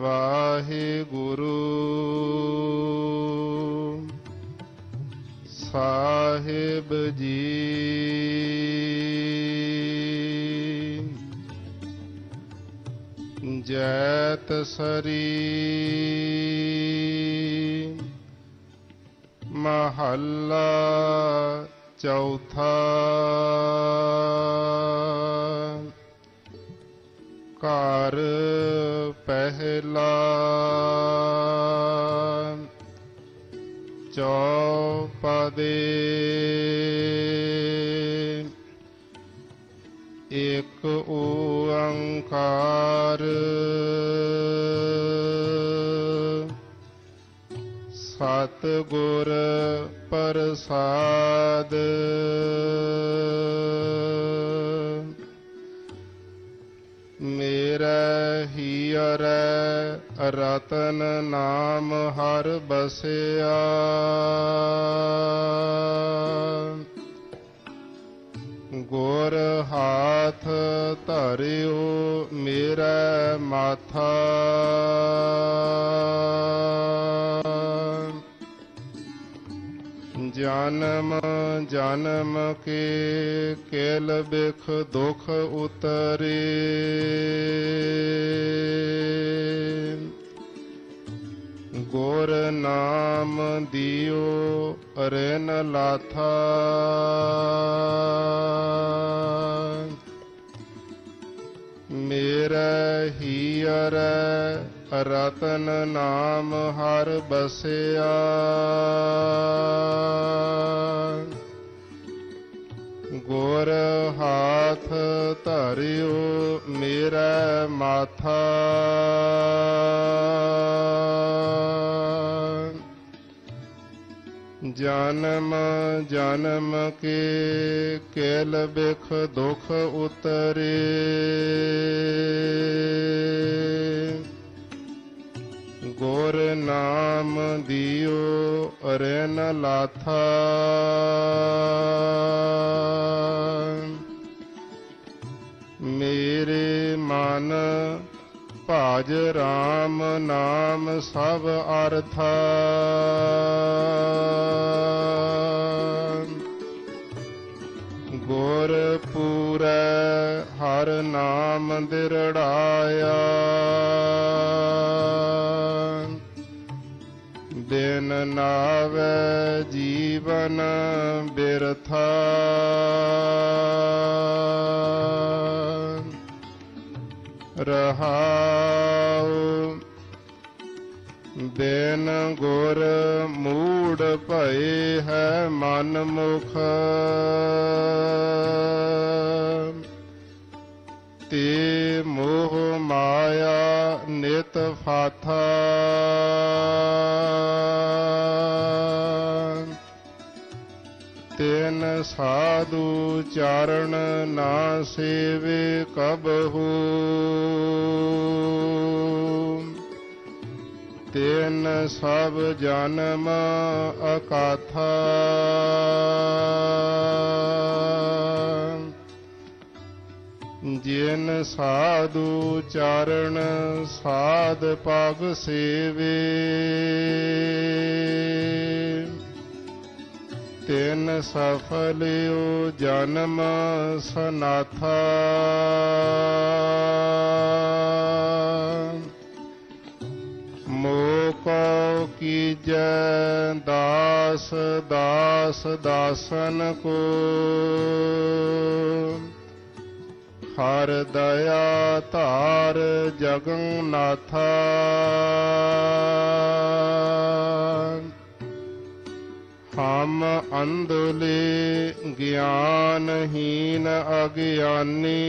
ਵਾਹਿਗੁਰੂ ਸਾਹਿਬ ਜੀ ਜੈਤ ਸਰੀ ਮਹੱਲਾ ਚੌਥਾ ਘਰ ਪਹਿਲਾ ਚੌਪਦੇ ਇੱਕ ਓੰਕਾਰ ਸਤਿਗੁਰ ਪ੍ਰਸਾਦ मेरा हीर रतन नाम हर बसिया गोर हाथ धरियो मेरा माथा जन्म जन्म के केल बिख दुख उतरे गोर नाम दियो रेन लाथा मेरा हीर रतन नाम हर बसिया गोर हाथ धरियो मेरा माथा जन्म जन्म के केल बिख दुख उतरे गोर नाम दियो रेन लाथा मेरे मन भाज राम नाम सब अर्था गोर पूरे हर नाम दिरड़ाया दिन नावे जीवन बिरथा रहाओ दिन गुर मूड भय है मन मुख ते मोह माया नित फाथा तेन साधु चारण ना सेवे कबहू तेन सब जन्म अकाथा जिन साधु चारण साध पाग सेवे तेन सफलियो जन्म सनाथा मोको कीजै दास दास दासन को हर दया तार जगन्नाथा हम अंधुले ज्ञानहीन अज्ञानी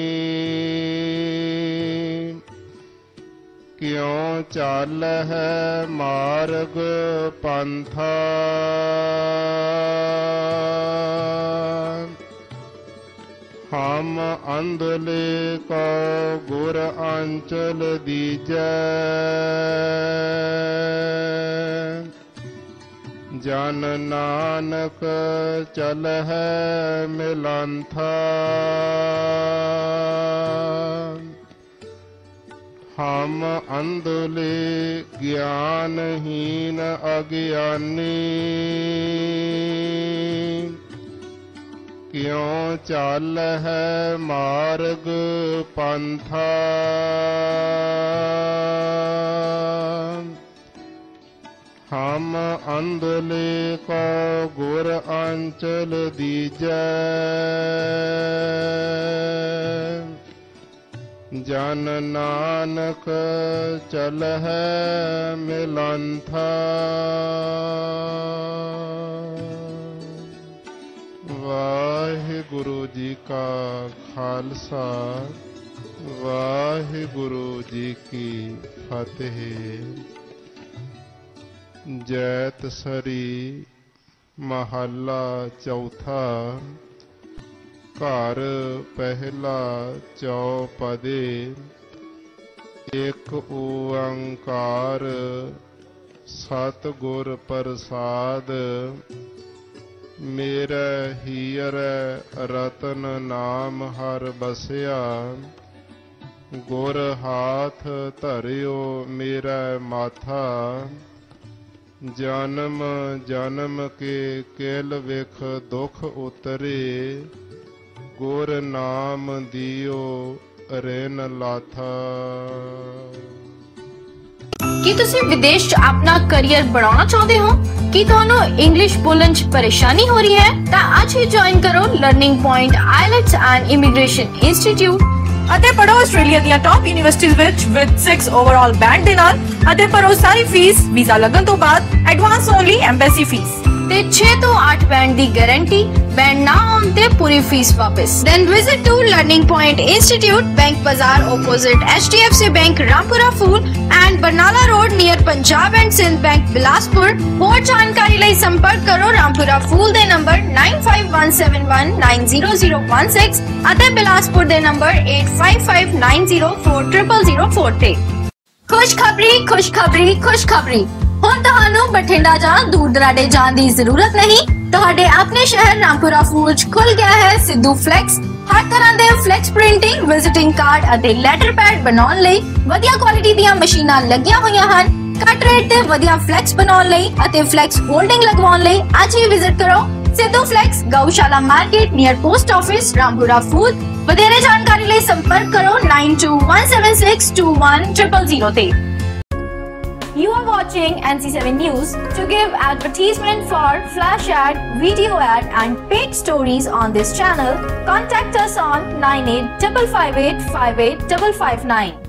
क्यों चाल है मार्ग पंथा हम अंधले को गुर आंचल दीजै जन नानक चल है मिलंथा हम अंधले ज्ञानहीन अज्ञानी क्यों चाल है मार्ग पंथा हम अंधले को गुर अंचल दीजै जन नानक चल है मिलंथा वाहिगुरु जी का खालसा वाहिगुरु जी की फतेह। जैत सरी महला चौथा। घर पहला चौपदे। एक ओंकार सतगुर प्रसाद। मेरा हीर रतन नाम हर बसया। गुर हाथ धरियो मेरा माथा। जन्म जन्म के केल विख दुख उतरे। गुर नाम दियो रेन लाथा। ਕੀ ਤੁਸੀਂ ਵਿਦੇਸ਼ 'ਚ ਆਪਣਾ ਕੈਰੀਅਰ ਬਣਾਉਣਾ ਚਾਹੁੰਦੇ ਹੋ? ਕੀ ਤੁਹਾਨੂੰ ਇੰਗਲਿਸ਼ ਬੋਲਣ 'ਚ ਪਰੇਸ਼ਾਨੀ ਹੋ ਰਹੀ ਹੈ? ਤਾਂ ਅੱਜ ਹੀ ਜੁਆਇਨ ਕਰੋ learning point IELTS and immigration institute ਅਤੇ ਪੜੋ ਆਸਟ੍ਰੇਲੀਆ ਦੀਆਂ ਟੌਪ ਯੂਨੀਵਰਸਿਟੀਜ਼ ਵਿੱਚ ਵਿਦ 6 ਓਵਰਆਲ ਬੈਂਡ ਦੇ ਨਾਲ ਅਤੇ ਭਰੋ ਸਾਰੀ ਫੀਸ ਵੀਜ਼ਾ ਲੱਗਣ ਤੋਂ ਬਾਅਦ ਐਡਵਾਂਸ ਓਨਲੀ ਐਮਬੈਸੀ ਫੀਸ ਤੇ 6 ਤੋਂ 8 ਬੈਂਡ ਦੀ ਗਾਰੰਟੀ। बैंड ना आते पूरी फीस वापस। Then visit to learning point institute, bank बाजार opposite HDFC bank Rampura Phul and Barnala road near Punjab and Sindh bank Bilaspur. और जानकारी लिए संपर्क करो रामपुरा फूल दे नंबर 9517190016 अते बिलासपुर दे नंबर 8559040043। खुशखबरी खुशखबरी खुशखबरी। ਹੁਣ ਤੁਹਾਨੂੰ ਬਠਿੰਡਾ ਜਾਂ ਦੂਰ ਦਰਾਡੇ ਜਾਣ ਦੀ ਜ਼ਰੂਰਤ ਨਹੀਂ। ਤੁਹਾਡੇ ਆਪਣੇ ਸ਼ਹਿਰ ਰਾਮਪੁਰਾ ਫੂਲ 'ਚ ਖੁੱਲ ਗਿਆ ਹੈ ਸਿੱਧੂ ਫਲੈਕਸ। ਹਰ ਤਰ੍ਹਾਂ ਦੇ ਫਲੈਕਸ ਪ੍ਰਿੰਟਿੰਗ, ਵਿਜ਼ਿਟਿੰਗ ਕਾਰਡ ਅਤੇ ਲੈਟਰ ਪੈਡ ਬਣਾਉਣ ਲਈ ਵਧੀਆ ਕੁਆਲਿਟੀ ਦੀਆਂ ਮਸ਼ੀਨਾਂ ਲੱਗੀਆਂ ਹੋਈਆਂ ਹਨ। ਘੱਟ ਰੇਟ ਤੇ ਵਧੀਆ ਫਲੈਕਸ ਬਣਾਉਣ ਲਈ ਅਤੇ ਫਲੈਕਸ ਹੋਲਡਿੰਗ ਲਗਵਾਉਣ ਲਈ ਅੱਜ ਹੀ ਵਿਜ਼ਿਟ ਕਰੋ ਸਿੱਧੂ ਫਲੈਕਸ, ਗਊਸ਼ਾਲਾ market near post office, Rampura Phul. ਵਧੇਰੇ ਜਾਣਕਾਰੀ ਲਈ ਸੰਪਰਕ ਕਰੋ 9217621000 ਤੇ। You are watching NC7 News. To give advertisement for flash ad, video ad and paid stories on this channel, contact us on 9855858559.